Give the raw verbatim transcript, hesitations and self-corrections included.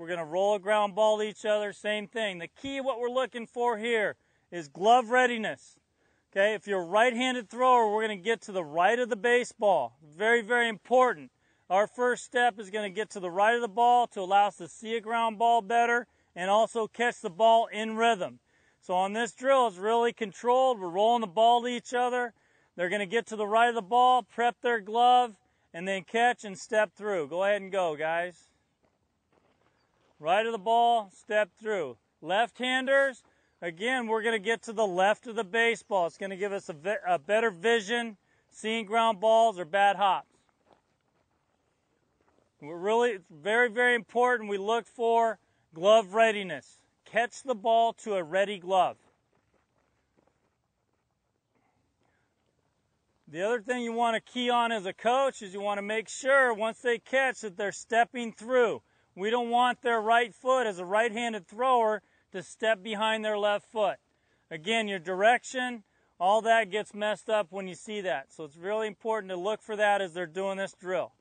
We're going to roll a ground ball to each other, same thing. The key, what we're looking for here, is glove readiness. Okay, if you're a right-handed thrower, we're going to get to the right of the baseball. Very, very important. Our first step is going to get to the right of the ball to allow us to see a ground ball better and also catch the ball in rhythm. So on this drill, it's really controlled. We're rolling the ball to each other. They're going to get to the right of the ball, prep their glove, and then catch and step through. Go ahead and go, guys. Right of the ball, step through. Left-handers, again, we're going to get to the left of the baseball. It's going to give us a, a better vision, seeing ground balls or bad hops. We're really, it's very, very important we look for glove readiness. Catch the ball to a ready glove. The other thing you want to key on as a coach is you want to make sure once they catch that they're stepping through. We don't want their right foot as a right-handed thrower to step behind their left foot. Again, your direction, all that gets messed up when you see that. So it's really important to look for that as they're doing this drill.